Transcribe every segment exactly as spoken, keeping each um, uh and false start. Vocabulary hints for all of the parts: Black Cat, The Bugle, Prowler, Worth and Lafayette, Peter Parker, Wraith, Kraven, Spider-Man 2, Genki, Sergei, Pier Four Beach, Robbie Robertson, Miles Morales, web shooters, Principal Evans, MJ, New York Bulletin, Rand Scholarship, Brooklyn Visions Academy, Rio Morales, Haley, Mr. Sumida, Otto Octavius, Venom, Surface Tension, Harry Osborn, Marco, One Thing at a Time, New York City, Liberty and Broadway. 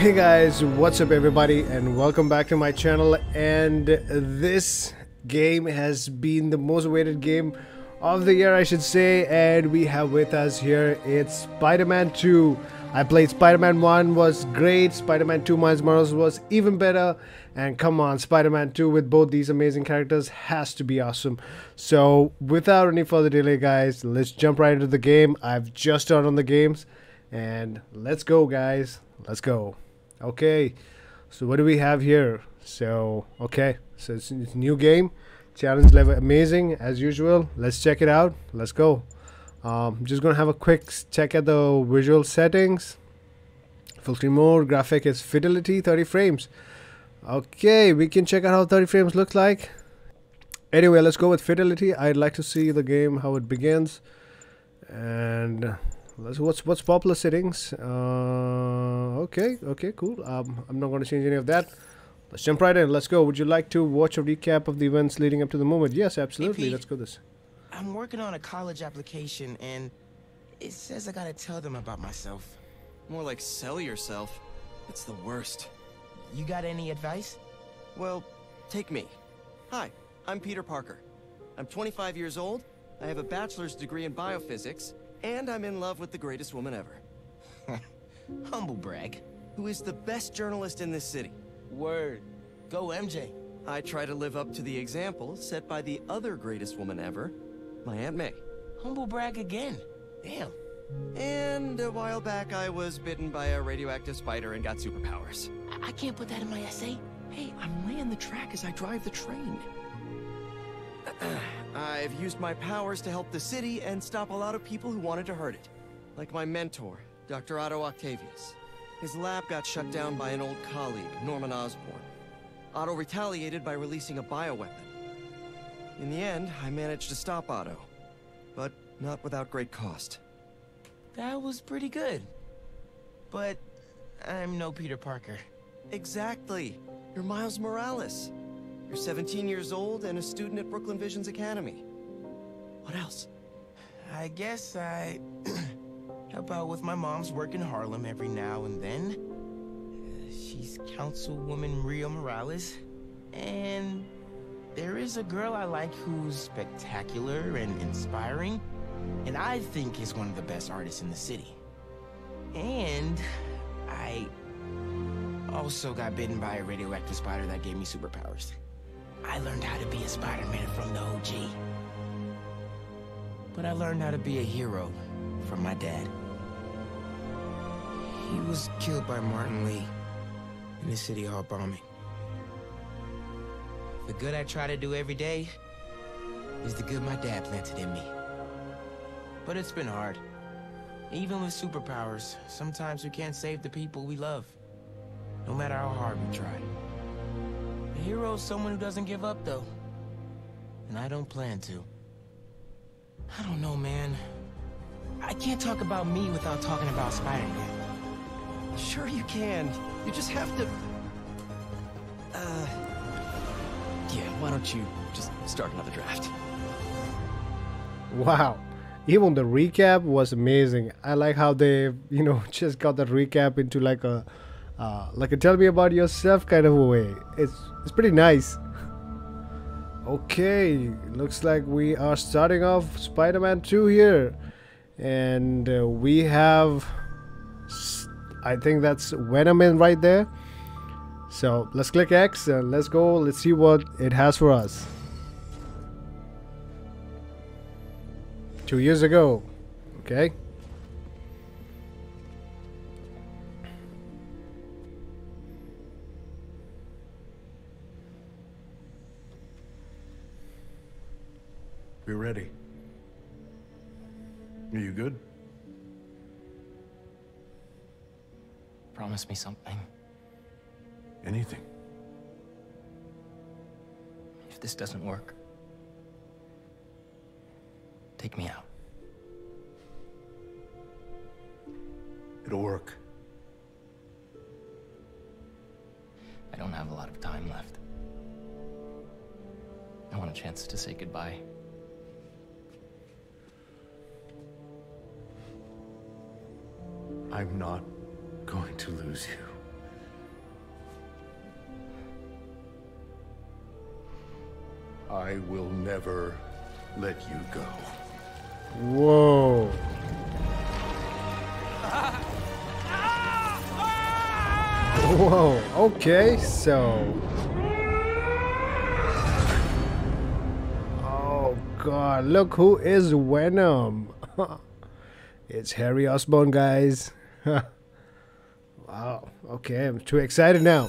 Hey guys, what's up everybody, and welcome back to my channel. And this game has been the most awaited game of the year, I should say, and we have with us here, it's Spider-Man two. I played Spider-Man one, was great. Spider-Man two Miles Morales was even better, and come on, Spider-Man two with both these amazing characters has to be awesome. So without any further delay guys, let's jump right into the game. I've just started on the games and let's go guys, let's go. Okay, so what do we have here? So okay, so it's, it's new game, challenge level amazing as usual. Let's check it out, let's go. Um, just gonna have a quick check at the visual settings. Full screen mode, graphic is fidelity thirty frames. Okay, we can check out how thirty frames looks like. Anyway, let's go with fidelity. I'd like to see the game, how it begins, and let's what's what's popular settings. Uh, okay, okay, cool. Um, I'm not going to change any of that. Let's jump right in. Let's go. Would you like to watch a recap of the events leading up to the moment? Yes, absolutely. Hey, let's go this. I'm working on a college application, and it says I gotta tell them about myself. More like sell yourself. It's the worst. You got any advice? Well, take me. Hi, I'm Peter Parker. I'm twenty-five years old, I have a bachelor's degree in biophysics, and I'm in love with the greatest woman ever. Humble brag. Who is the best journalist in this city. Word. Go M J. I try to live up to the example set by the other greatest woman ever, my Aunt May. Humble brag again. Damn. And a while back, I was bitten by a radioactive spider and got superpowers. I, I can't put that in my essay. Hey, I'm laying the track as I drive the train. I've used my powers to help the city and stop a lot of people who wanted to hurt it. Like my mentor, Doctor Otto Octavius. His lab got shut down by an old colleague, Norman Osborn. Otto retaliated by releasing a bioweapon. In the end, I managed to stop Otto, but not without great cost. That was pretty good. But I'm no Peter Parker. Exactly. You're Miles Morales. You're seventeen years old and a student at Brooklyn Visions Academy. What else? I guess I help out with my mom's work in Harlem every now and then. Uh, she's Councilwoman Rio Morales, and there is a girl I like who's spectacular and inspiring, and I think is one of the best artists in the city. And I also got bitten by a radioactive spider that gave me superpowers. I learned how to be a Spider-Man from the O G. But I learned how to be a hero from my dad. He was killed by Martin Lee in the City Hall bombing. The good I try to do every day is the good my dad planted in me. But it's been hard. Even with superpowers, sometimes we can't save the people we love, no matter how hard we try. A hero is someone who doesn't give up, though. And I don't plan to. I don't know, man. I can't talk about me without talking about Spider-Man. Sure you can. You just have to... Uh... Yeah, why don't you just start another draft? Wow, even the recap was amazing. I like how they, you know, just got the recap into like a, uh, like a tell me about yourself kind of a way. It's it's pretty nice. Okay, looks like we are starting off Spider-Man two here, and uh, we have, I think that's Venom in right there. So let's click X and let's go, let's see what it has for us. Two years ago. Okay. We're ready. Are you good? Promise me something. Anything. If this doesn't work, take me out. It'll work. I don't have a lot of time left. I want a chance to say goodbye. I'm not going to lose you. I will never let you go. Whoa. Whoa, okay, so... Oh god, look who is Venom. It's Harry Osborn, guys. Wow, okay, I'm too excited now.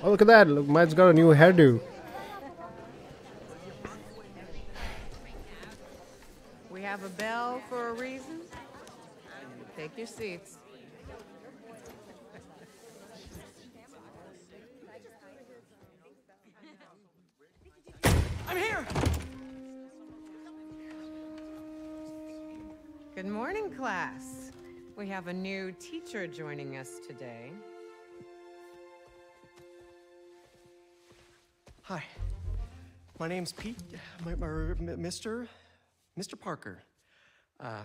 Oh, look at that, look, Mike's got a new hairdo. We have a bell for a reason. Take your seats. I'm here. Good morning, class. We have a new teacher joining us today. Hi. My name's Pete, my, my, Mister Mister Parker. Uh,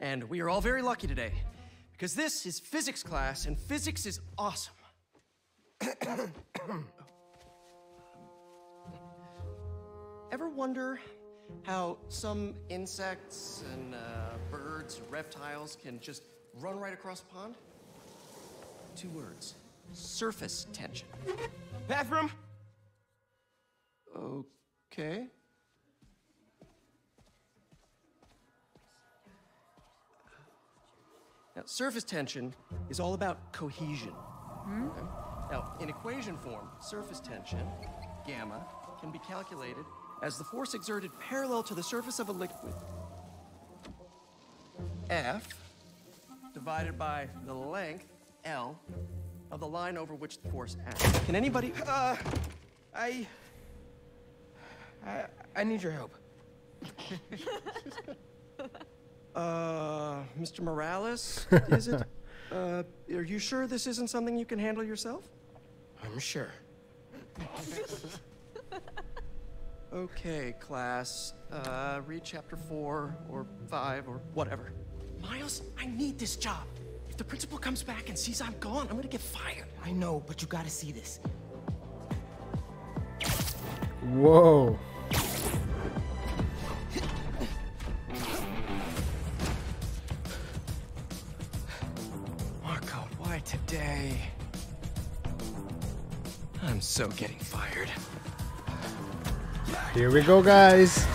and we are all very lucky today because this is physics class and physics is awesome. Ever wonder how some insects and uh, birds, reptiles can just run right across a pond? Two words, surface tension. Bathroom? Okay. Now, surface tension is all about cohesion. Hmm? Okay? Now, in equation form, surface tension, gamma, can be calculated as the force exerted parallel to the surface of a liquid. F divided by the length, L, of the line over which the force acts. Can anybody... Uh, I... I, I need your help. uh, Mister Morales, is it? Uh, are you sure this isn't something you can handle yourself? I'm sure. Okay, class. Uh, read chapter four or five or whatever. Miles, I need this job. If the principal comes back and sees I'm gone, I'm gonna get fired. I know, but you gotta see this. Whoa. Marco, why today? I'm so getting fired. Here we go, guys.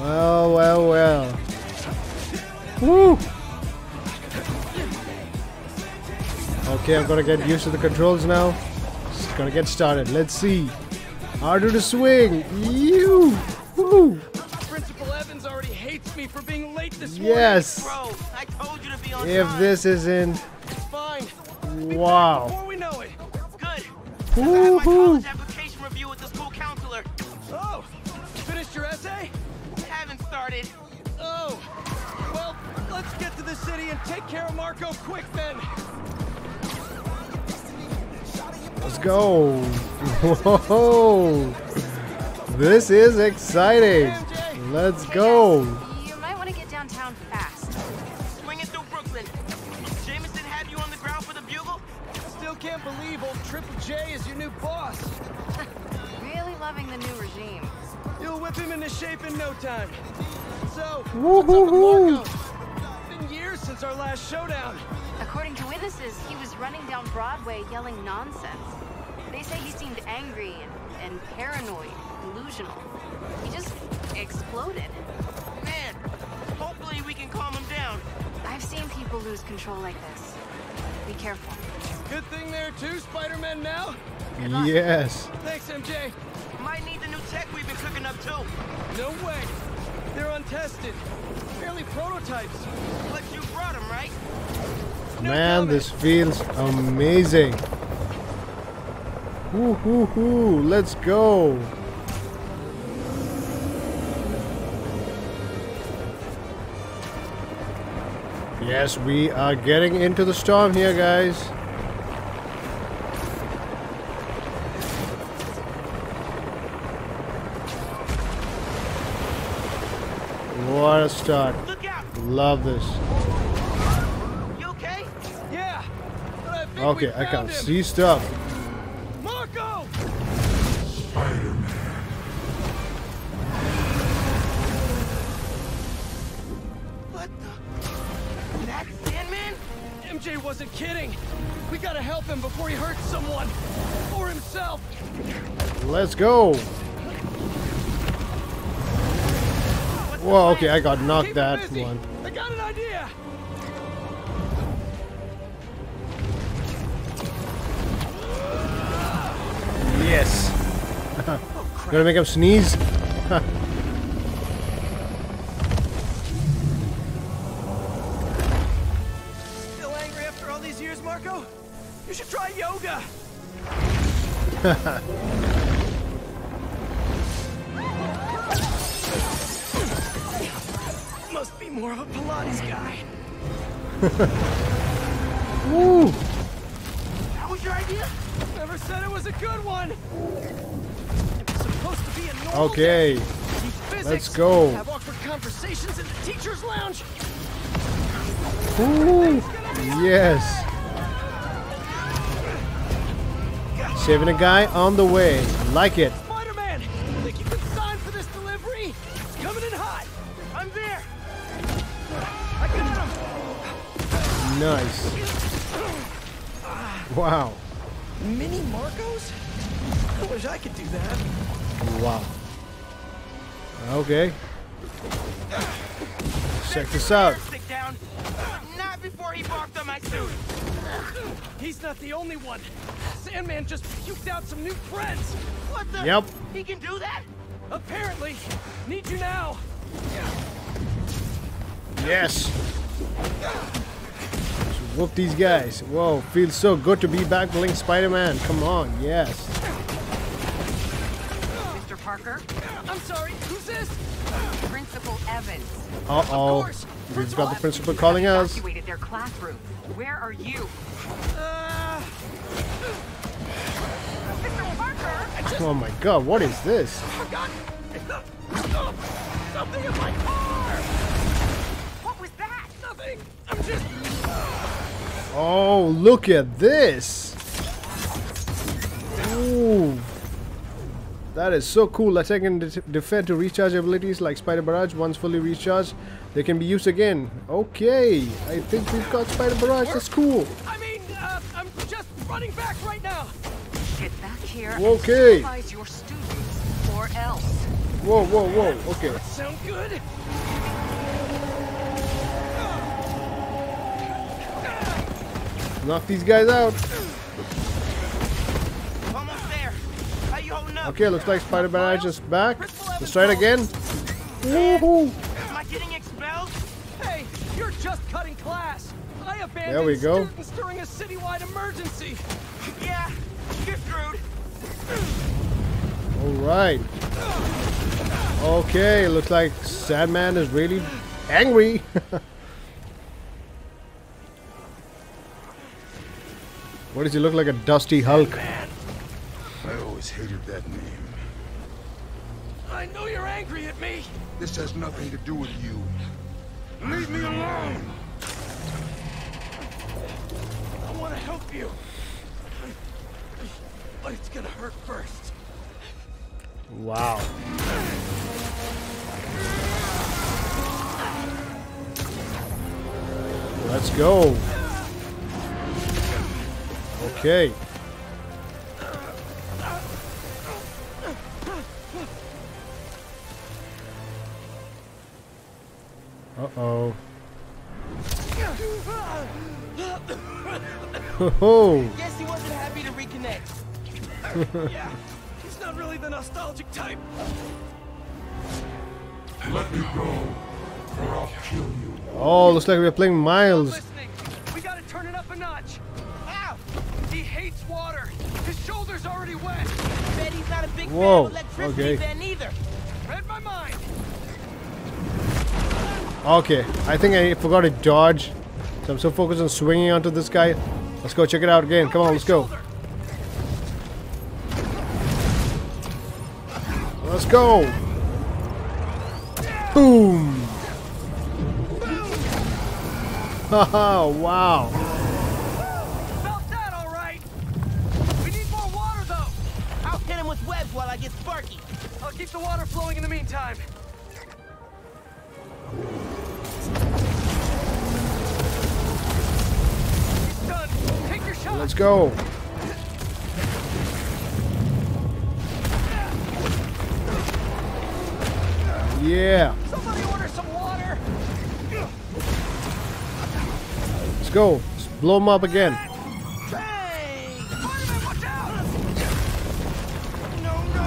Well, well, well. Woo! Okay, I'm gonna get used to the controls now. Just gonna get started. Let's see. Harder to swing. You! Woo! Principal Evans already hates me for being late this morning. Yes! Bro, I told you to be on if time. This isn't. Fine. Wow. Before we know it. Good. Woohoo! Oh, finished your essay? Haven't started. Oh, well, let's get to the city and take care of Marco quick then. Let's go. Whoa. This is exciting. Let's go. Hey, you might want to get downtown fast. Swinging through Brooklyn. Jameson had you on the ground for the bugle? Still can't believe old Triple J is your new boss. Loving the new regime. You'll whip him into shape in no time. So, what's up with Marco? It's been years since our last showdown. According to witnesses, he was running down Broadway yelling nonsense. They say he seemed angry and, and paranoid, delusional. He just exploded. Man, hopefully we can calm him down. I've seen people lose control like this. Be careful. Good thing there too, Spider-Man now? Yes. Thanks, M J. Might need the new tech we've been cooking up too. No way. They're untested. Barely prototypes. But you brought them, right? Man, this feels amazing. Hoo hoo hoo. Let's go. Yes, we are getting into the storm here, guys. What a start. Love this. You okay? Yeah. But I think okay, I can him. see stuff. Marco! That Sandman? M J wasn't kidding. We gotta help him before he hurts someone. Or himself. Let's go. Whoa, okay, I got knocked that one. I got an idea. Yes. Oh, gonna make him sneeze? Still angry after all these years, Marco? You should try yoga. Must be more of a Pilates guy. Woo! That was your idea? Never said it was a good one. It's supposed to be a normal okay. Day. Physics, let's go. Have awkward conversations in the teacher's lounge. Ooh. Yes. Saving a guy on the way. Like it. Spider-Man, I think you can sign for this delivery. It's coming in hot. I'm there. I got him. Nice. Wow. Mini Marcos? I wish I could do that. Wow. Okay. Check this out. Down. Not before he barked on my suit. He's not the only one. Sandman just puked out some new friends. What the? Yep. He can do that? Apparently. Need you now. Yes. Whoop these guys. Whoa, feels so good to be back playing Spider-Man. Come on, yes. Mister Parker? I'm sorry, who's this? Principal Evans. Uh-oh. We've got the principal calling us. Evacuated their classroom. Where are you? Uh... Mister Parker? Just... Oh my god, what is this? Oh god. Something in my car! What was that? Nothing. I'm just... Oh, look at this! Ooh, that is so cool. Attack and de defend to recharge abilities like Spider Barrage. Once fully recharged, they can be used again. Okay, I think we've got Spider Barrage. That's cool. I mean, uh, I'm just running back right now. Get back here. Okay. And supervise your students or else. Whoa, whoa, whoa. Okay. Sound good? Knock these guys out. Almost there. How you holding up? Okay, looks like Spider-Man is back. Let's try it again. Woohoo! Am I getting expelled? Hey, you're just cutting class. I abandoned there we go. Students during a citywide emergency. Yeah, you're screwed. All right. Okay, looks like Sandman is really angry. What does he look like? A dusty Hulk. Man, I always hated that name. I know you're angry at me. This has nothing to do with you. Leave me alone. I want to help you, but it's gonna hurt first. Wow. Let's go. Okay. Uh-oh. Oh. Guess he wasn't happy to reconnect. Yeah, he's not really the nostalgic type. Let me go, or I'll kill you. Oh, looks like we're playing Miles. We gotta turn it up a notch. He hates water. His shoulder's already wet. Bet he's not a big fan of electricity okay. Then either. Read my mind. Okay, I think I forgot to dodge. So I'm so focused on swinging onto this guy. Let's go check it out again. Come on, let's go. Let's go. Boom. Haha, wow. While I get sparky, I'll keep the water flowing in the meantime. Let's go. Yeah. Somebody order some water. Let's go. Let's blow them up again. Hey! Spider-Man, watch out! No, no,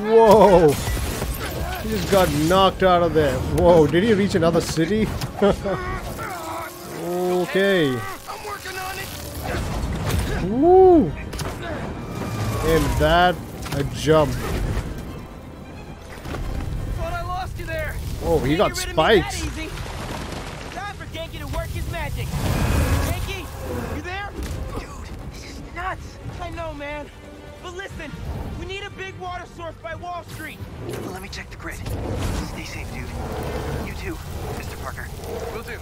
no, no, no! Whoa! He just got knocked out of there. Whoa! Did he reach another city? Okay. I'm working on it. Woo! And that a jump. Oh, he got spikes. Time for Genki to work his magic. Genki, you there? Dude, this is nuts. I know, man. But listen, we need a big water source by Wall Street. Well, let me check the grid. Stay safe, dude. You too, Mister Parker. Will do.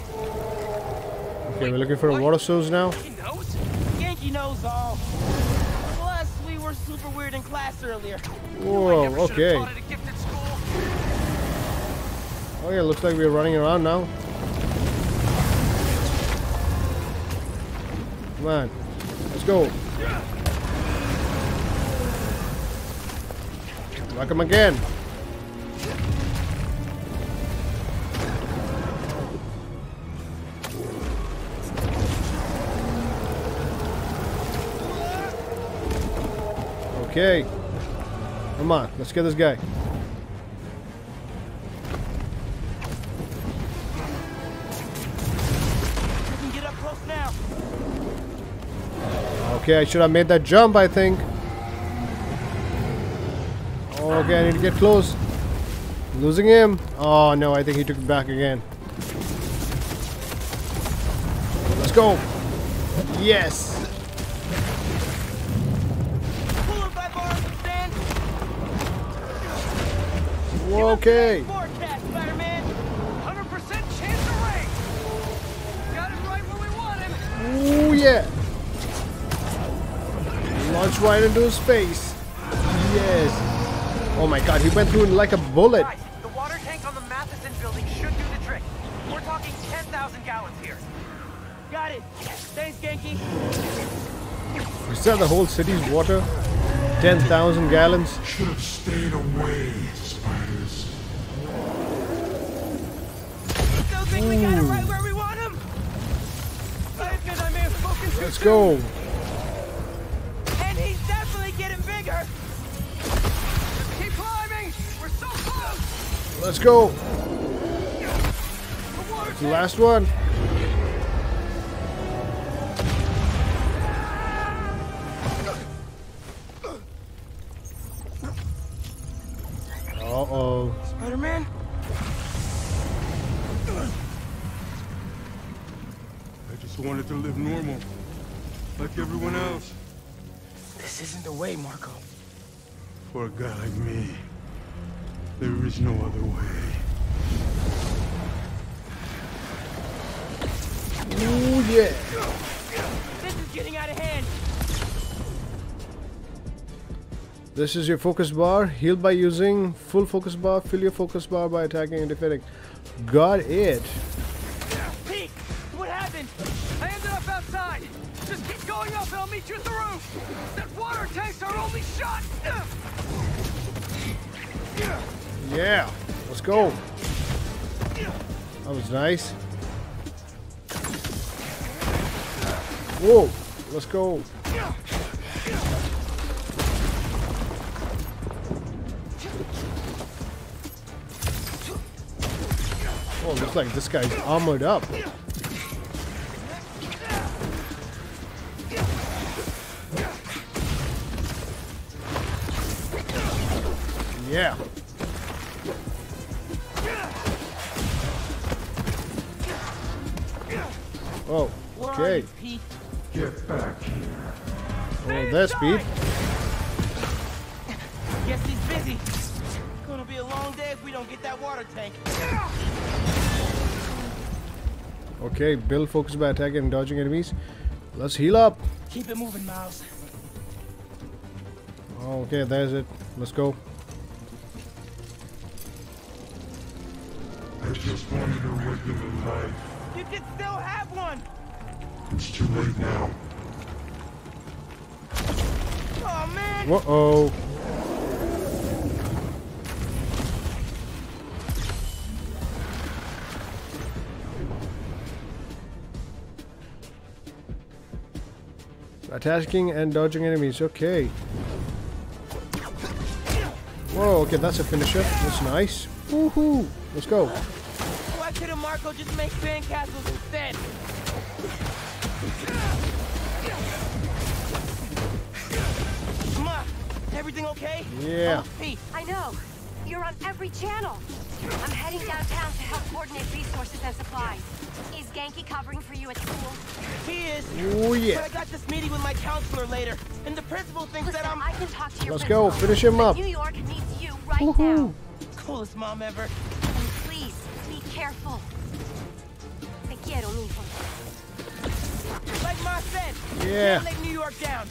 Okay, wait, we're looking for a water source now. Genki knows? Genki knows all. Plus, we were super weird in class earlier. Whoa, no, okay. Oh yeah, looks like we're running around now. Come on. Let's go. Knock him again. Okay. Come on. Let's get this guy. Okay, I should have made that jump, I think. Okay, I need to get close. Losing him. Oh no, I think he took it back again. Let's go. Yes. Okay. Oh yeah. Launch right into his face. Yes. Oh my god, he went through like a bullet. Guys, the water tank on the Matheson building should do the trick. We're talking ten thousand gallons here. Got it. Thanks, Ganke. Is that the whole city's water? ten thousand gallons? Should have stayed away, spiders. Don't think Ooh. we got it right where we want him? I admit I may have spoken too Let's go. Let's go. The last one. Uh-oh. Spider-Man? I just wanted to live normal, like everyone else. This isn't the way, Marco. For a guy like me, there is no other way. Oh yeah! This is getting out of hand. This is your focus bar. Heal by using full focus bar. Fill your focus bar by attacking and defending. Got it. Pete, what happened? I ended up outside. Just keep going up, and I'll meet you at the roof. That water tank's our only shot. Yeah, let's go. That was nice. Whoa, let's go. Oh, looks like this guy's armored up. Yeah. Oh, okay. You, Get back here. Oh, that's Pete. Guess he's busy. It's gonna be a long day if we don't get that water tank. Okay, build focus by attacking and dodging enemies. Let's heal up. Keep it moving, Miles. Oh, okay, there's it. Let's go. I just wanted a regular life. You can still have one. It's too late now. Oh, man. Whoa-oh. Attacking and dodging enemies. Okay. Whoa, okay, that's a finisher. That's nice. Woohoo! Let's go. Why couldn't Marco just make sandcastles instead? Ma, everything okay? Yeah. I know. You're on every channel. I'm heading downtown to help coordinate resources and supplies. Is Ganke covering for you at school? He is. Oh, yeah. But I got this meeting with my counselor later, and the principal thinks Listen, that I'm... I can talk to your Let's principal. go. Finish him up. New York needs you right now. Coolest mom ever. And please, be careful. Te quiero, mijo. Like Ma said, yeah. Can't let New York down.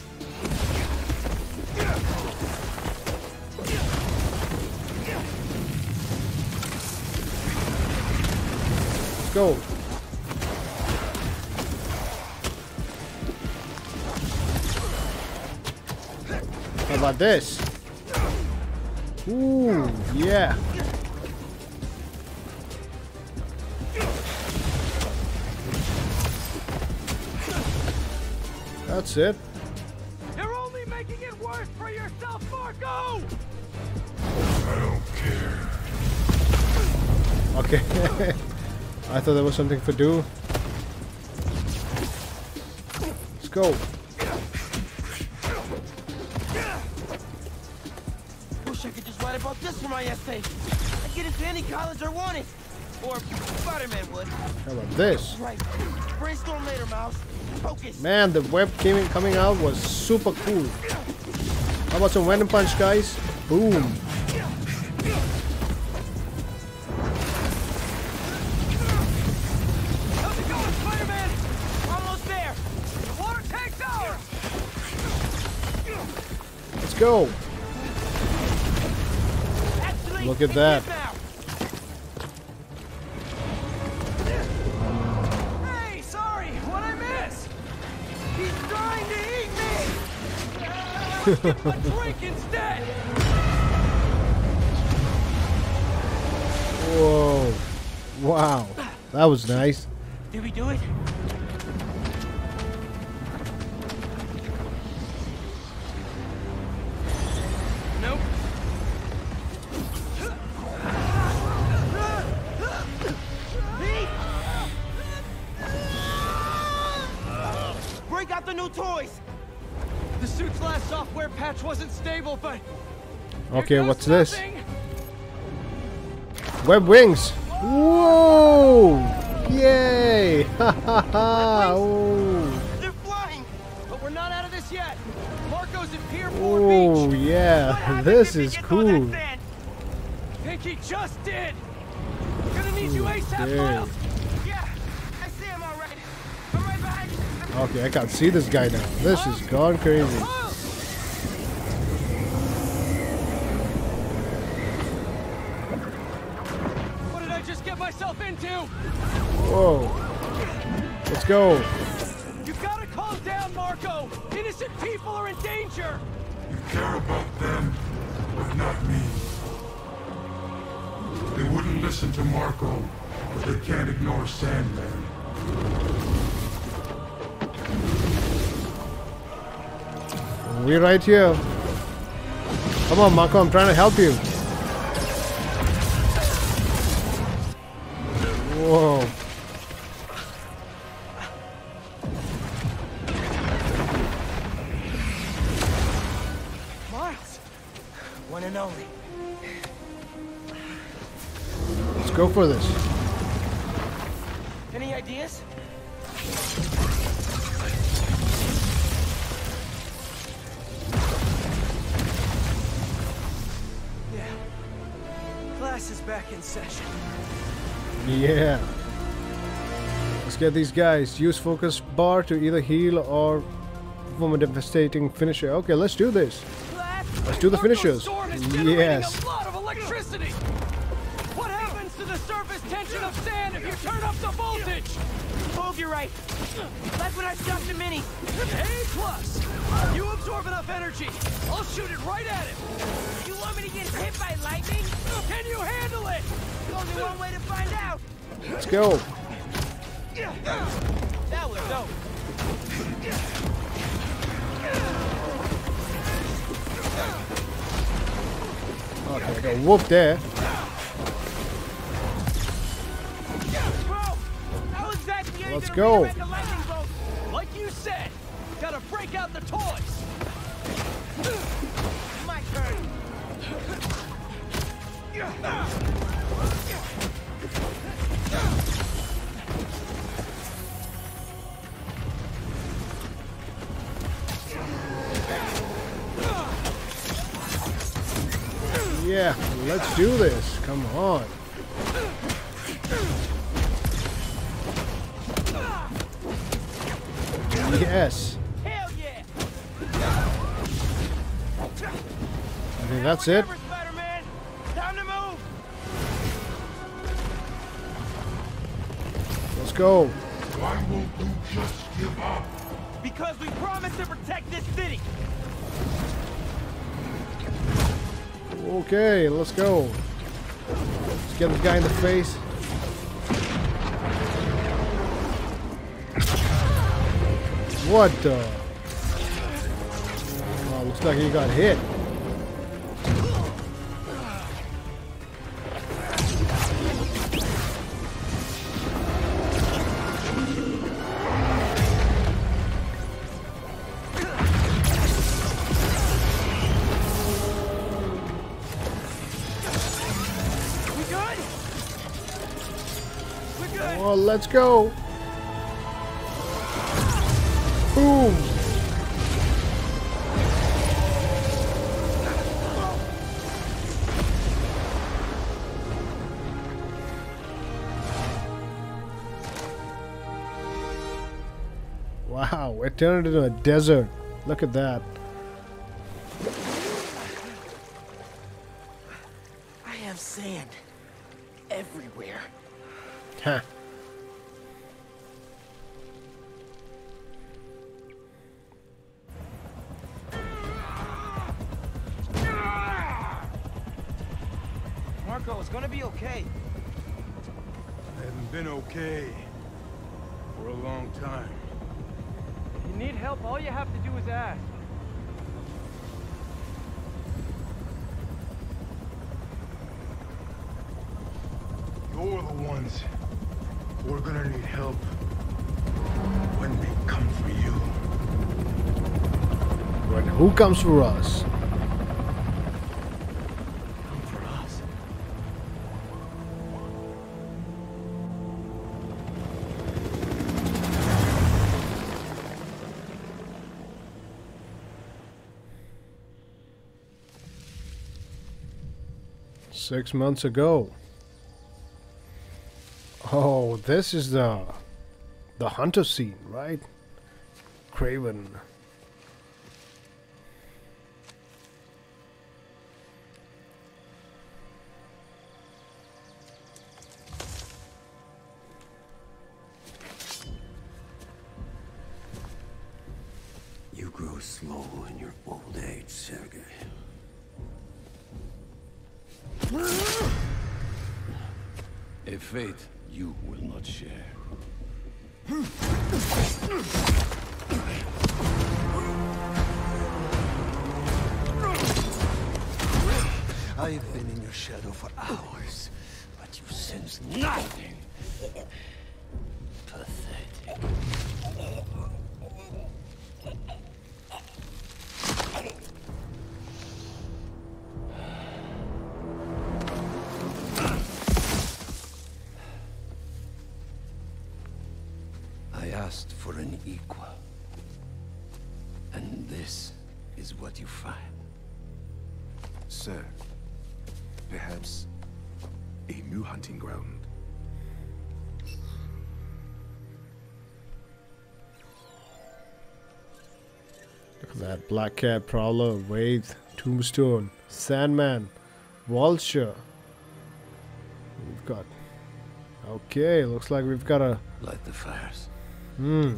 Let's go. How about this? Ooh, yeah. That's it. You're only making it worse for yourself, Marco! I don't care. Okay. I thought there was something for do. Let's go. About this for my essay. I'd get into any college I wanted. Or Spider-Man would. How about this? Right. Brainstorm later, Miles. Focus. Man, the web gaming coming out was super cool. How about some Venom punch, guys? Boom. Almost there. Water takes over. Let's go. Look at that. Hey, sorry, what I missed. He's trying to eat me. I'll get my drink instead. Whoa. Wow. That was nice. Did we do it? Wasn't stable, but okay, what's this? Web wings. Whoa! Yay! Ha ha ha! They're flying, but we're not out of this yet. Marco's at Pier Four Beach. Oh yeah, this is cool. I think he just did. Gonna need you ASAP, Miles. Yeah, I see him alright. I'm right behind you. Okay, I can't see this guy now. This is gone crazy. Whoa. Let's go. You've got to calm down, Marco. Innocent people are in danger. You care about them, but not me. They wouldn't listen to Marco, but they can't ignore Sandman. We're right here. Come on, Marco. I'm trying to help you. Whoa. Miles. One and only. Let's go for this. Any ideas? Yeah. Class is back in session. Yeah. Let's get these guys. Use focus bar to either heal or perform a devastating finisher. Okay, let's do this. Let's do the finishers. Yes. What happens to the surface tension of sand if you turn up the voltage! Move your right. Like when I stuffed the mini. A plus! You absorb enough energy. I'll shoot it right at him. You want me to get hit by lightning? Can you handle it? Only one way to find out. Let's go. That was dope. Okay, I got whooped there. Let's go. Like you said, gotta break out the toys. My turn. Yeah, let's do this. Come on. Yes. Hell yeah. I think that's it. Spider-Man. Time to move. Let's go. Why won't you just give up? Because we promised to protect this city. Okay, let's go. Let's get this guy in the face. What the? Oh, looks like he got hit. We good? We good? Oh, let's go. Boom! Wow, it turned into a desert. Look at that. I have sand everywhere. Huh. Marco, it's gonna be okay. I haven't been okay for a long time. If you need help, all you have to do is ask. You're the ones who are gonna need help when they come for you. When who comes for us? Six months ago. Oh, this is the the hunter scene, right? Kraven. You grow slow in your old age, Sergei. A fate you will not share. I've been in your shadow for hours, but you sense nothing. Pathetic. For an equal, and this is what you find. Sir, perhaps a new hunting ground. Look at that. Black Cat, Prowler, Wraith, Tombstone, Sandman, Vulture. We've got Okay, looks like we've got a light the fires. Hmm.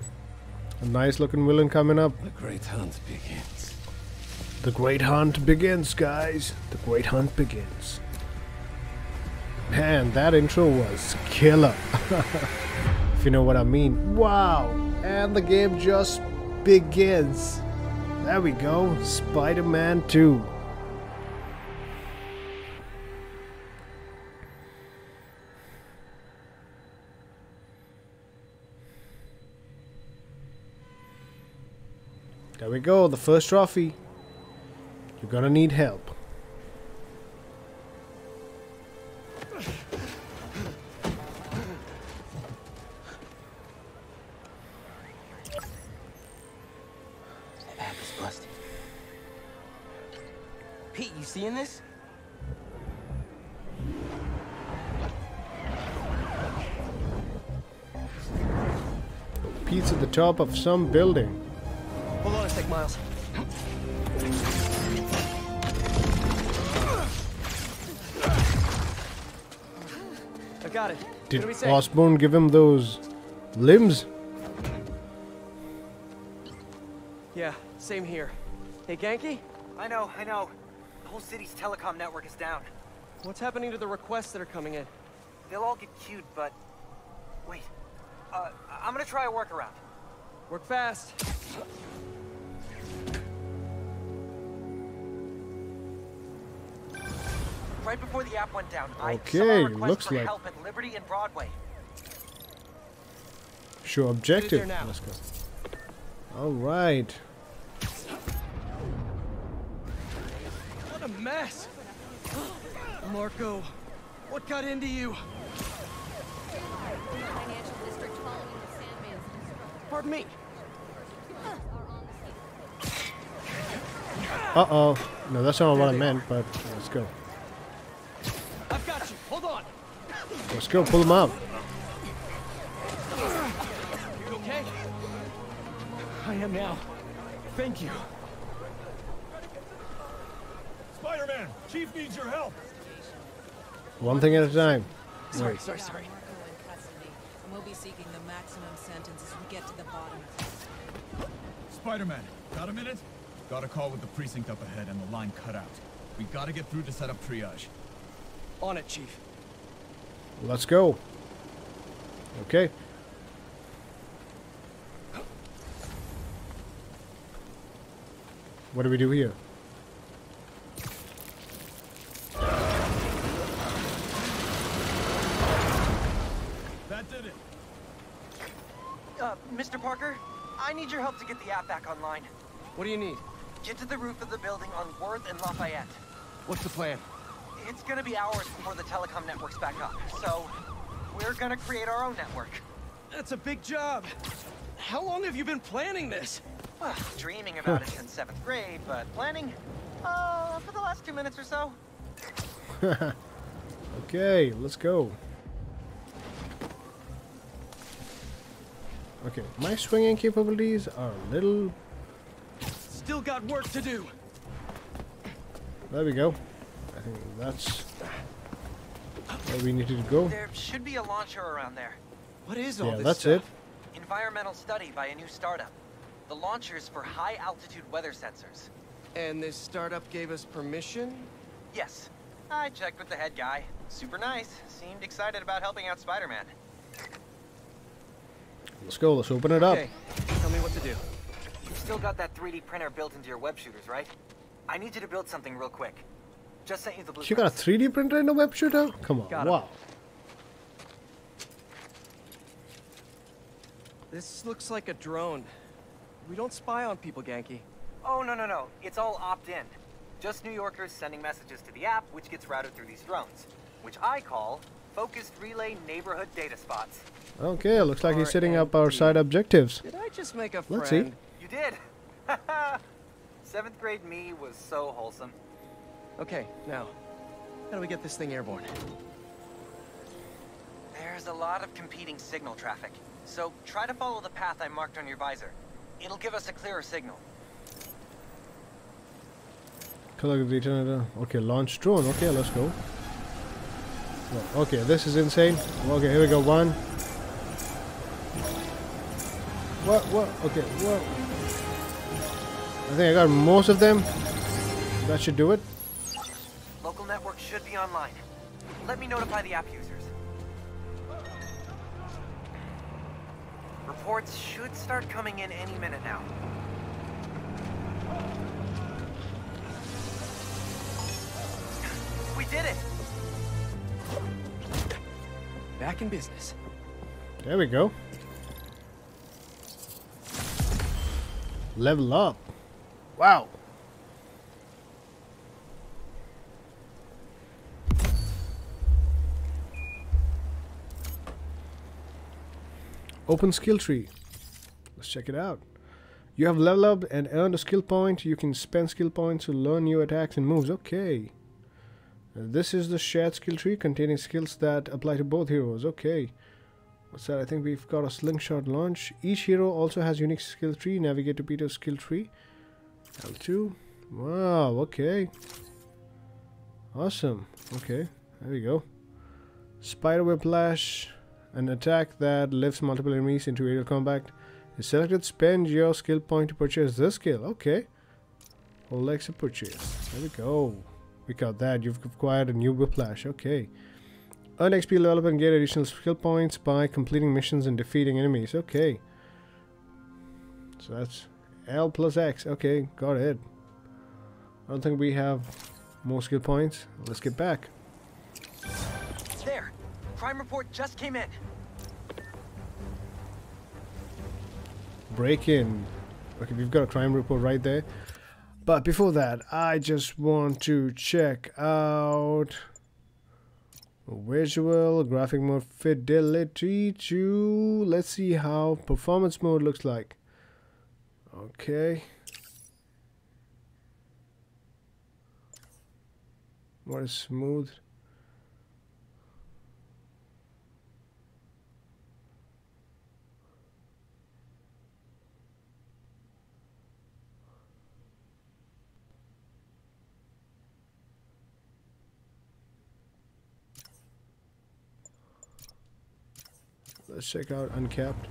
A nice looking villain coming up. The great hunt begins. The great hunt begins, guys. The great hunt begins. Man, that intro was killer. If you know what I mean. Wow! And the game just begins. There we go. Spider-Man two. There we go, the first trophy. You're gonna need help. The map is busted. Pete, you seeing this? Pete's at the top of some building. Hold on a sec, Miles. I got it. Did Osborn give him those limbs? Yeah, same here. Hey, Ganke? I know, I know. The whole city's telecom network is down. What's happening to the requests that are coming in? They'll all get queued, but... Wait. Uh, I'm gonna try a workaround. Work fast. Right before the app went down, okay, I looks for like help at Liberty and Broadway. Sure objective. Let's go. All right. What a mess, Marco. What got into you? Financial district following the Sandman's destruction. Pardon me. Uh oh. No, that's not what I meant. But let's go. I've got you. Hold on. Let's go. Pull him out. You okay? I am now. Thank you. Spider-Man, Chief needs your help. One thing at a time. Sorry, Wait. sorry, sorry. We'll be seeking the maximum sentence as we get to the bottom. Spider-Man, got a minute? Got a call with the precinct up ahead and the line cut out. We gotta get through to set up triage. On it, Chief. Let's go. Okay. What do we do here? That did it. Uh, Mister Parker, I need your help to get the app back online. What do you need? Get to the roof of the building on Worth and Lafayette. What's the plan? It's gonna be hours before the telecom network's back up, so we're gonna create our own network. That's a big job. How long have you been planning this? Well, dreaming about it since seventh grade, but planning, uh, for the last two minutes or so. Okay, let's go. Okay, my swinging capabilities are a little... Still got work to do. There we go. I think that's where we needed to go. There should be a launcher around there. What is all yeah, this that's stuff? It. Environmental study by a new startup. The launcher's for high-altitude weather sensors. And this startup gave us permission? Yes. I checked with the head guy. Super nice. Seemed excited about helping out Spider-Man. Let's go. Let's open it up. Okay. Tell me what to do. You've still got that three D printer built into your web shooters, right? I need you to build something real quick. Just sent you the blue she cards. Got a three D printer in a web shooter? Come on, wow. This looks like a drone. We don't spy on people, Ganke. Oh, no, no, no. It's all opt-in. Just New Yorkers sending messages to the app, which gets routed through these drones, which I call Focused Relay Neighborhood Data Spots. Okay, looks like he's setting up our side objectives. Did I just make a friend? Let's see. You did. Seventh grade me was so wholesome. Okay, now, how do we get this thing airborne? There's a lot of competing signal traffic, so try to follow the path I marked on your visor. It'll give us a clearer signal. Okay, launch drone. Okay, let's go. Okay, this is insane. Okay, here we go. One. What? What? Okay, what? I think I got most of them. That should do it. Local network should be online. Let me notify the app users. Reports should start coming in any minute now. We did it! Back in business. There we go. Level up. Wow. Open skill tree. Let's check it out. You have leveled up and earned a skill point. You can spend skill points to learn new attacks and moves. Okay. This is the shared skill tree containing skills that apply to both heroes. Okay. What's that? I think we've got a slingshot launch. Each hero also has unique skill tree. Navigate to Peter's skill tree. L two. Wow, okay. Awesome. Okay, there we go. Spider Whiplash. An attack that lifts multiple enemies into aerial combat. Is selected. Spend your skill point to purchase this skill. Okay. Alexa purchase. There we go. We got that. You've acquired a new Whiplash. Okay. Earn X P, level up, and get additional skill points by completing missions and defeating enemies. Okay. So that's L plus X. Okay, got it. I don't think we have more skill points. Let's get back. There. Crime report just came in. Break in. Okay, we've got a crime report right there. But before that, I just want to check out visual, graphic mode, fidelity to, let's see how performance mode looks like. Okay. What is smooth? Let's check out uncapped.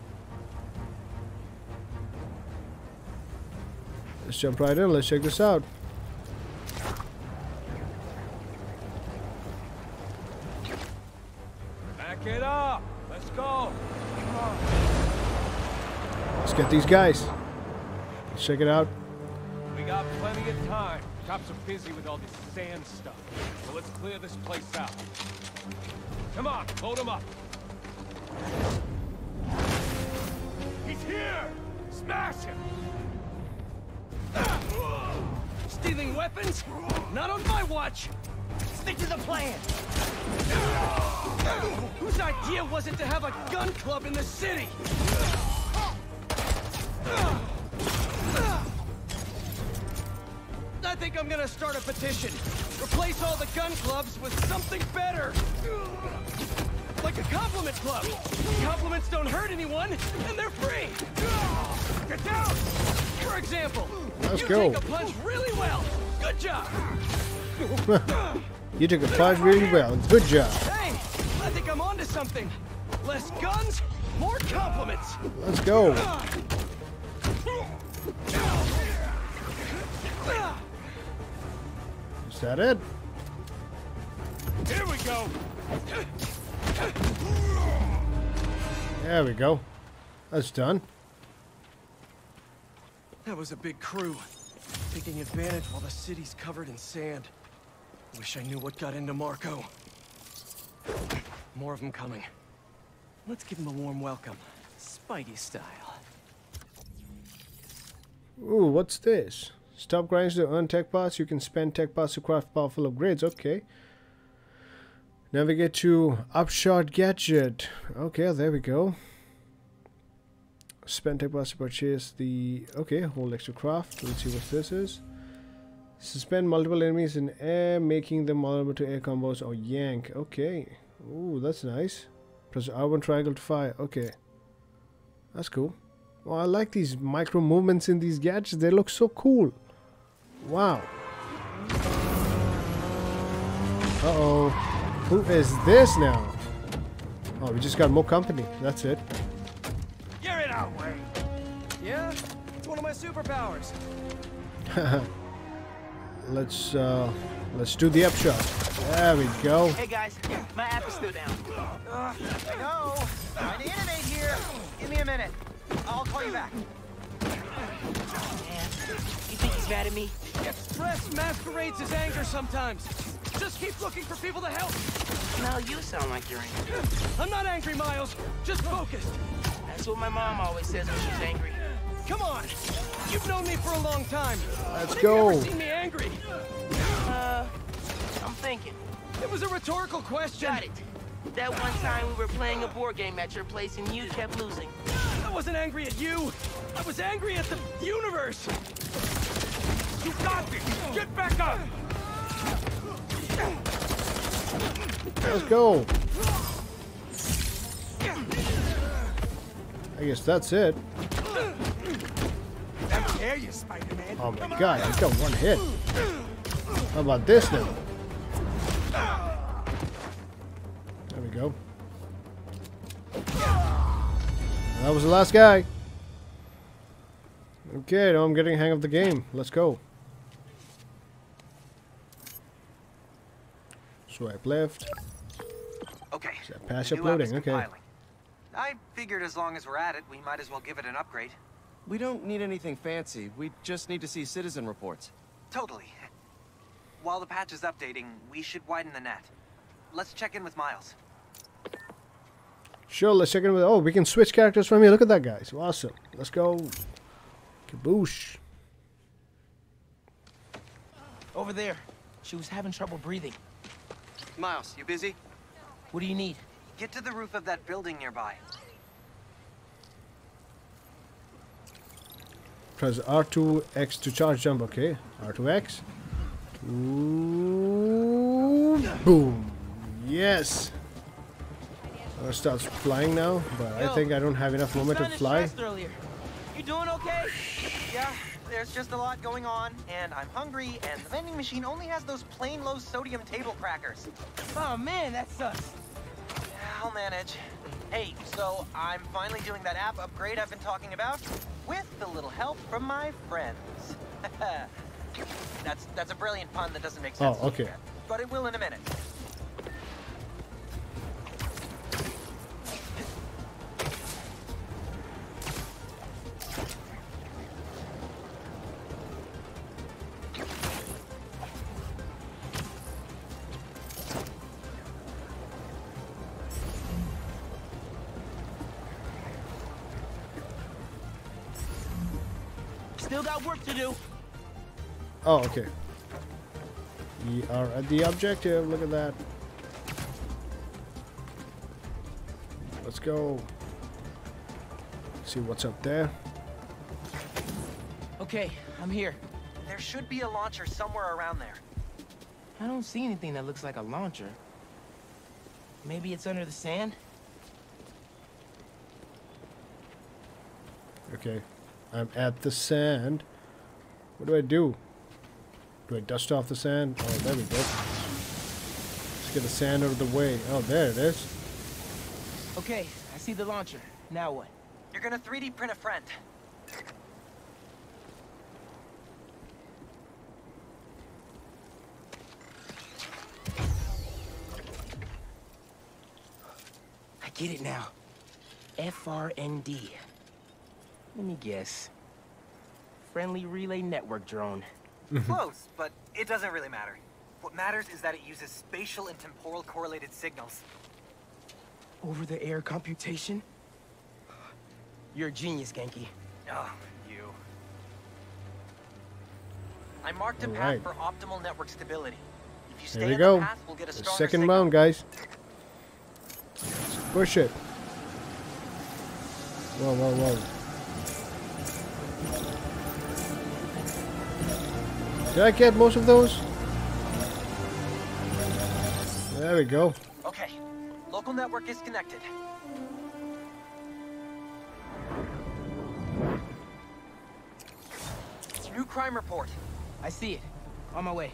Let's jump right in. Let's check this out. Back it up. Let's go. Come on. Let's get these guys. Let's check it out. We got plenty of time. Cops are busy with all this sand stuff. So let's clear this place out. Come on, load them up. He's here! Smash him! Stealing weapons? Not on my watch! Stick to the plan! Whose idea was it to have a gun club in the city? I think I'm gonna start a petition. Replace all the gun clubs with something better! Like a compliment club! Compliments don't hurt anyone, and they're free! Get down! For example, Let's you go. take a punch really well! Good job! You took a punch really well, good job! Hey, I think I'm onto something! Less guns, more compliments! Let's go! Is that it? Here we go! There we go. That's done. That was a big crew. Taking advantage while the city's covered in sand. Wish I knew what got into Marco. More of them coming. Let's give him a warm welcome. Spidey style. Ooh, what's this? Stop grinds to earn tech parts. You can spend tech parts to craft powerful upgrades. Okay. Navigate to Upshot Gadget. Okay, there we go. Spend tech parts to purchase the... Okay, hold extra craft. Let's see what this is. Suspend multiple enemies in air, making them vulnerable to air combos or yank. Okay. Ooh, that's nice. Press R one triangle to fire. Okay. That's cool. Oh, I like these micro movements in these gadgets. They look so cool. Wow. Uh-oh. Who is this now? Oh, we just got more company. That's it. You're in our way. Yeah, it's one of my superpowers. Let's uh, let's do the upshot. There we go. Hey guys, my app is still down. Uh, no, I'm trying to animate here. Give me a minute. I'll call you back. Oh, man. You think he's mad at me? Stress masquerades as anger sometimes. Just keep looking for people to help. No, you sound like you're angry. I'm not angry, Miles. Just focused. That's what my mom always says when she's angry. Come on. You've known me for a long time. Let's go. Have you ever seen me angry? Uh, I'm thinking. It was a rhetorical question. Got it. That one time we were playing a board game at your place and you kept losing. I wasn't angry at you. I was angry at the universe. You got me. Get back up. Let's go. I guess that's it. How dare you, Spider-Man? Oh my god, I got one hit. How about this now? There we go. That was the last guy. Okay, now I'm getting the hang of the game. Let's go. Swipe left. Okay. Pass uploading. Okay. I figured as long as we're at it, we might as well give it an upgrade. We don't need anything fancy. We just need to see citizen reports. Totally. While the patch is updating, we should widen the net. Let's check in with Miles. Sure, let's check in with... Oh, we can switch characters from here. Look at that, guys. Awesome. Let's go. Kaboosh. Over there. She was having trouble breathing. Miles, you busy? What do you need? Get to the roof of that building nearby. Press R two X to charge jump. Okay, R two X. Ooh, boom. Yes. I'm gonna start flying now, but Yo, I think I don't have enough moment to fly. You doing okay? Yeah, there's just a lot going on, and I'm hungry, and the vending machine only has those plain low sodium table crackers. Oh man, that sucks. I'll manage. Hey, so I'm finally doing that app upgrade I've been talking about with a little help from my friends. that's that's a brilliant pun that doesn't make sense. Oh, okay. But it will in a minute. Still got work to do. Oh, okay. We are at the objective. Look at that. Let's go. See what's up there. Okay, I'm here. There should be a launcher somewhere around there. I don't see anything that looks like a launcher. Maybe it's under the sand? Okay. I'm at the sand. What do I do? Do I dust off the sand? Oh, there we go. Let's get the sand out of the way. Oh, there it is. Okay, I see the launcher. Now what? You're gonna three D print a friend. I get it now. F R N D. Let me guess. Friendly Relay Network drone. Close, but it doesn't really matter. What matters is that it uses spatial and temporal correlated signals. Over-the-air computation? You're a genius, Genki. Oh, you. I marked a path for optimal network stability. If you stay on the path, we'll get a stronger signal. Second round, guys. Let's push it. Whoa, whoa, whoa. Did I get most of those? There we go. Okay. Local network is connected. New crime report. I see it. On my way.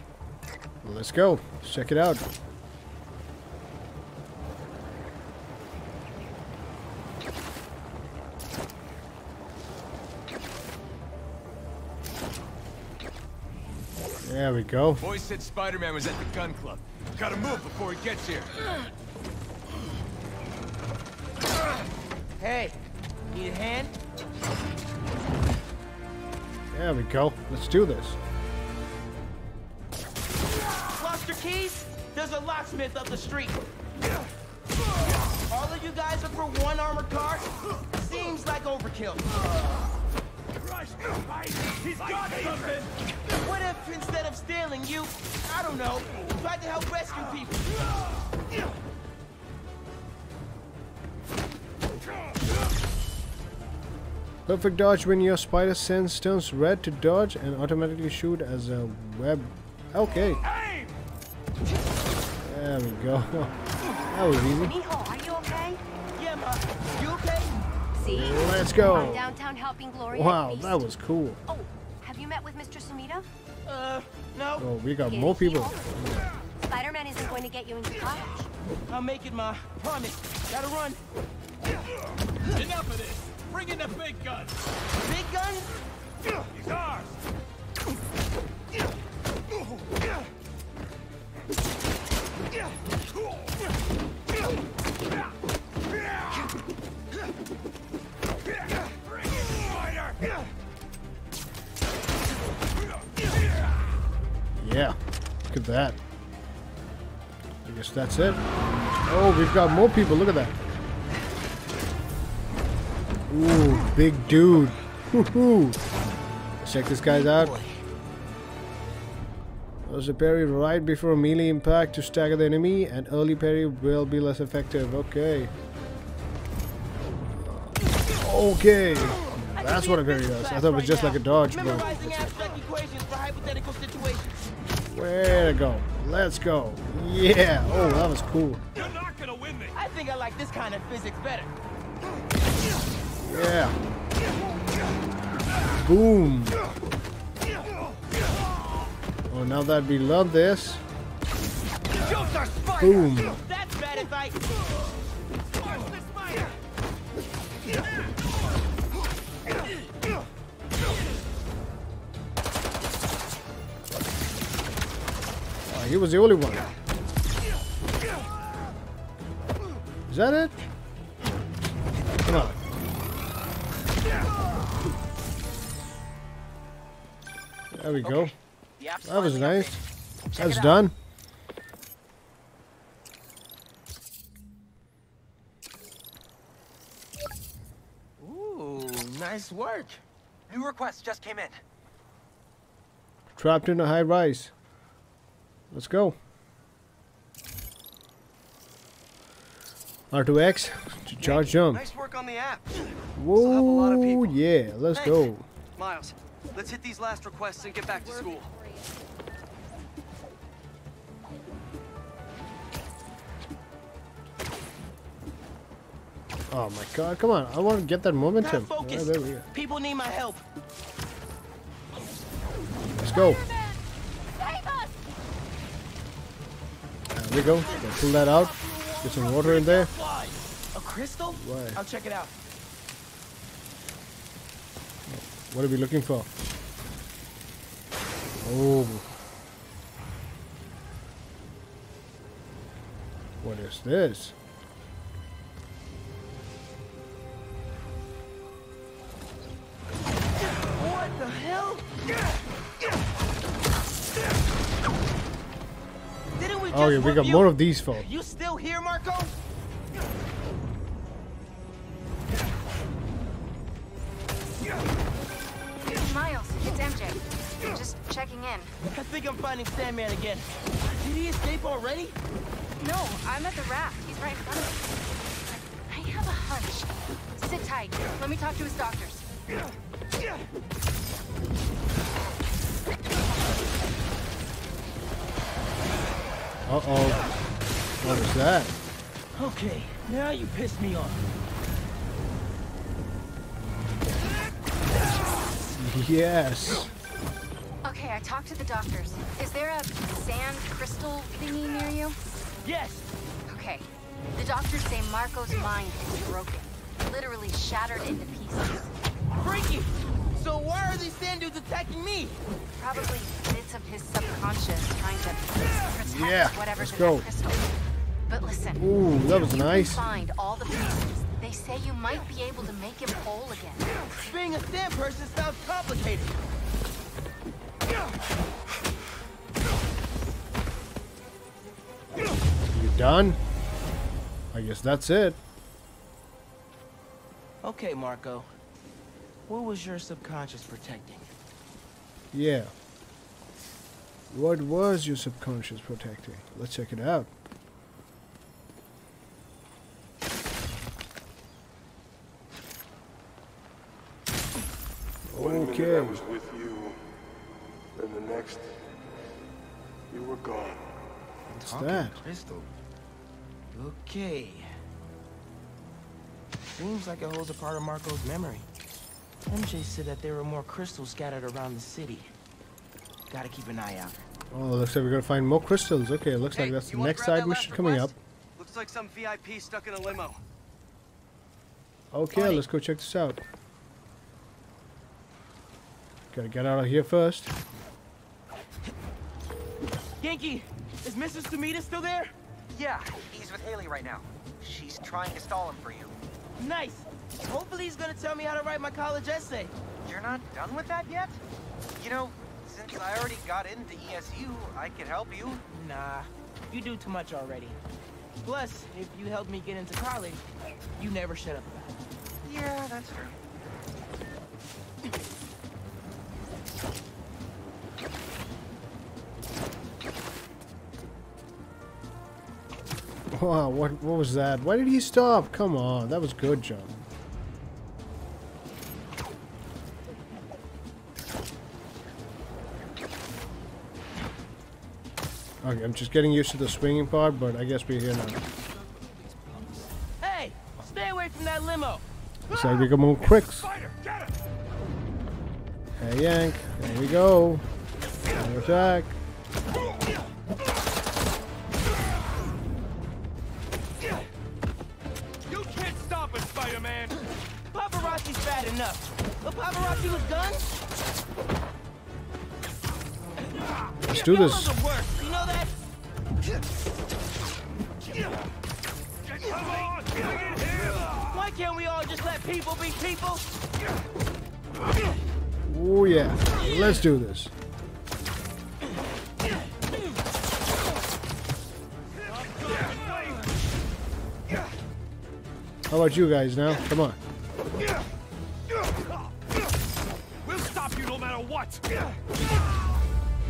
Let's go. Check it out. There we go. Boy said Spider-Man was at the gun club. Gotta move before he gets here. Hey, need a hand? There we go. Let's do this. Lost your keys? There's a locksmith up the street. All of you guys look for one armored car? Seems like overkill. He's got something! What if, instead of stealing, you, I don't know, tried to help rescue people? Perfect dodge when your spider sense turns red to dodge and automatically shoot as a web. Okay. There we go. That was easy. Mijo, are you okay? Yeah, ma. You okay? See? Let's go. I'm downtown helping Gloria. Wow, that was cool. Oh, have you met with Mister Sumida? Uh, no. Oh, we got more people. Spider-Man isn't going to get you into college. I'll make it, ma. Promise. Gotta run. Enough of this. Bring in the big gun. Big gun? He's ours. Yeah, look at that. I guess that's it. Oh, we've got more people. Look at that. Ooh, big dude. Woohoo. Let's check this guy out. There's a parry right before melee impact to stagger the enemy, and early parry will be less effective. Okay. Okay. That's what a parry does. I thought it was just like a dodge, bro. Way to go. Let's go. Yeah. Oh, that was cool. You're not gonna win me. I think I like this kind of physics better. Yeah. Boom. Oh, now that we love this. Boom. That's bad advice. Oh, he was the only one. Is that it? Come on. There we go. Okay. Yep, that was nice. Check That's done. Ooh, nice work. New request just came in. Trapped in a high rise. Let's go. R two X to charge jump. Nice work on the app. Whoa, yeah, let's Thanks. go. Miles. Let's hit these last requests and get back to school. Oh my god, come on. I want to get that momentum. Oh, there we go. People need my help. Let's go. Save us. There we go. Let's pull that out. Get some water in there. A crystal? Right. I'll check it out. What are we looking for? Oh. What is this? What the hell? Didn't we just Oh yeah, we got you? more of these folks. You still here, Marco? Miles, it's M J. Just checking in. I think I'm finding Sandman again. Did he escape already? No, I'm at the raft. He's right in front of me. I have a hunch. Sit tight. Let me talk to his doctors. Uh-oh. What is that? Okay, now you pissed me off. Yes. Okay, I talked to the doctors. Is there a sand crystal thingy near you? Yes. Okay. The doctors say Marco's mind is broken. Literally shattered into pieces. Breaking! So why are these sand dudes attacking me? Probably bits of his subconscious trying to protect yeah, whatever's in the crystal. But listen, ooh, that was nice. Find all the pieces. They say you might be able to make him whole again. Being a sand person sounds complicated. You done? I guess that's it. Okay, Marco. What was your subconscious protecting? Yeah. What was your subconscious protecting? Let's check it out. One minute I was with you, then the next, you were gone. What's that? Crystal. Okay. Seems like it holds a part of Marco's memory. M J said that there were more crystals scattered around the city. Gotta keep an eye out. Oh, looks like we're gonna find more crystals. Okay, looks hey, like that's the next side we should request? coming up. Looks like some V I P stuck in a limo. Okay, Funny. let's go check this out. Gotta get out of here first. Genki, is Mister Sumida still there? Yeah, he's with Haley right now. She's trying to stall him for you. Nice. Hopefully he's gonna tell me how to write my college essay. You're not done with that yet? You know, since I already got into E S U, I could help you. Nah, you do too much already. Plus, if you helped me get into college, you never shut up about it. Yeah, that's true. Wow, what, what was that? Why did he stop? Come on, that was good, John. Okay, I'm just getting used to the swinging part, but I guess we're here now. Hey, stay away from that limo. Looks like we can move quick. Hey, Yank, there we go. Counter attack. Enough. A paparazzi with guns? Let's do this. You know that? Why can't we all just let people be people? Oh yeah. Let's do this. How about you guys now? Come on.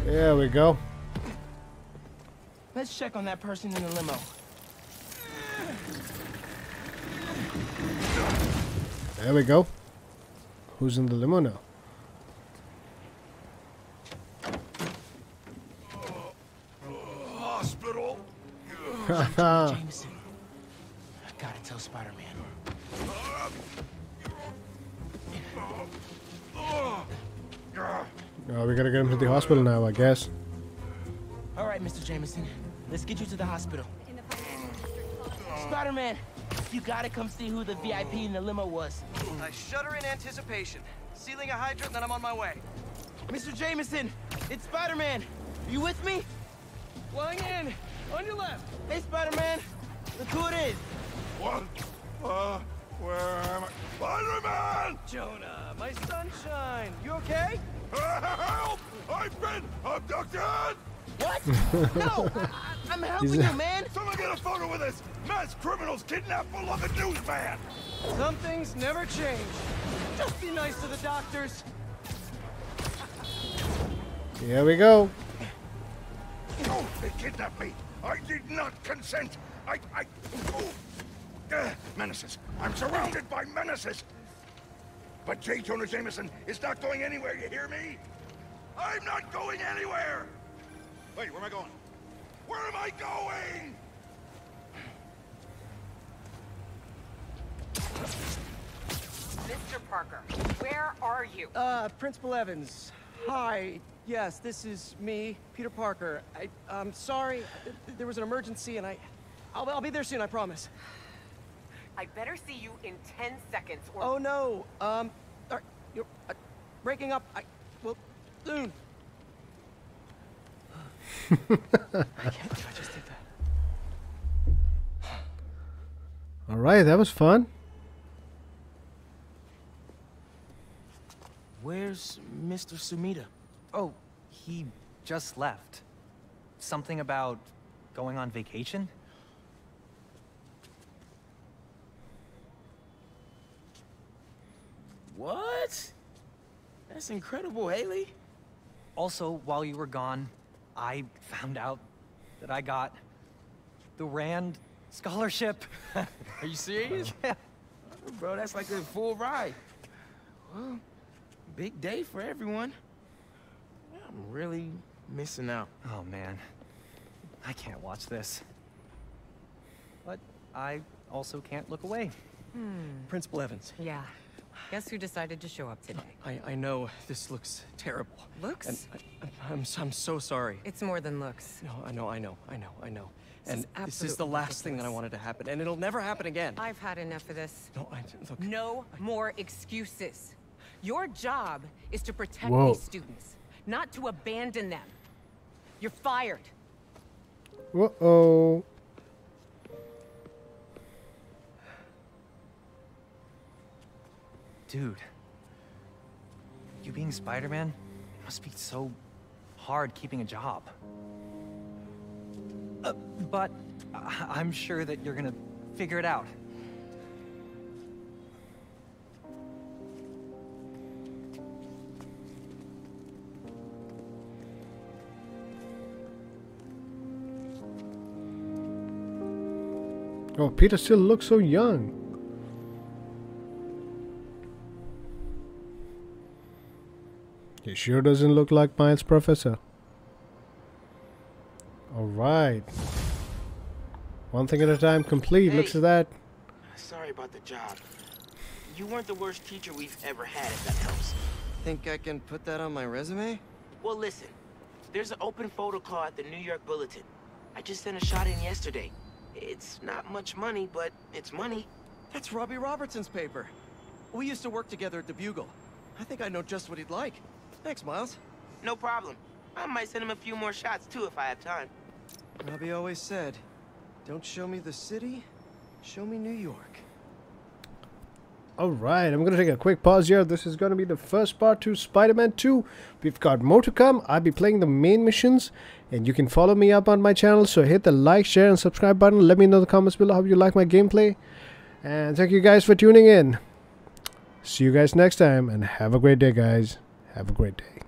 There we go. Let's check on that person in the limo. There we go. Who's in the limo now? Hospital. Jameson. I gotta tell Spider-Man. Oh, we gotta get him to the hospital now, I guess. All right, Mister Jameson, let's get you to the hospital. Spider-Man, you gotta come see who the V I P in the limo was. I shudder in anticipation. Sealing a hydrant, then I'm on my way. Mister Jameson, it's Spider-Man. Are you with me? Flying in, on your left. Hey, Spider-Man, look who it is. What? Uh, where am I? Spider-Man! Jonah, my sunshine, you okay? Help! I've been abducted! What? No! I, I'm helping you, man! Someone get a photo with us! Mass criminals kidnapped beloved newsman! Some things never change. Just be nice to the doctors. Here we go. Oh, they kidnapped me! I did not consent! I... I... Oh. Uh, menaces. I'm surrounded by menaces! But J. Jonah Jameson is not going anywhere, you hear me? I'm not going anywhere! Wait, where am I going? Where am I going? Mister Parker, where are you? Uh, Principal Evans. Hi. Yes, this is me, Peter Parker. I, I'm sorry. There was an emergency and I... I'll, I'll be there soon, I promise. I better see you in ten seconds or... Oh, no. Um, are, you're, uh, breaking up. I will soon. I can't believe I just did that. All right, that was fun. Where's Mister Sumida? Oh, he just left. Something about going on vacation? What? That's incredible, Haley. Also, while you were gone, I found out that I got the Rand scholarship. Are you serious? Yeah. Oh, bro, that's like a full ride. Well, big day for everyone. I'm really missing out. Oh, man. I can't watch this. But I also can't look away. Hmm. Principal Evans. Yeah. Guess who decided to show up today? I, I know, this looks terrible. Looks? And I, I, I'm, I'm so sorry. It's more than looks. No, I know, I know, I know, I know. This and is this is the last ridiculous. thing that I wanted to happen, and it'll never happen again. I've had enough of this. No, I, look. No I, more excuses. Your job is to protect Whoa. these students, not to abandon them. You're fired. Uh-oh. Dude, you being Spider-Man, it must be so hard keeping a job. Uh, but I I'm sure that you're gonna figure it out. Oh, Peter still looks so young. He sure doesn't look like Miles' professor. Alright. One thing at a time, complete. Hey. Looks at that. Sorry about the job. You weren't the worst teacher we've ever had, if that helps. Think I can put that on my resume? Well, listen. There's an open photo call at the New York Bulletin. I just sent a shot in yesterday. It's not much money, but it's money. That's Robbie Robertson's paper. We used to work together at the Bugle. I think I know just what he'd like. Thanks, Miles. No problem. I might send him a few more shots, too, if I have time. Robbie always said, don't show me the city, show me New York. Alright, I'm going to take a quick pause here. This is going to be the first part to Spider-Man two. We've got more to come. I'll be playing the main missions. And you can follow me up on my channel. So hit the like, share, and subscribe button. Let me know in the comments below how you like my gameplay. And thank you guys for tuning in. See you guys next time. And have a great day, guys. Have a great day.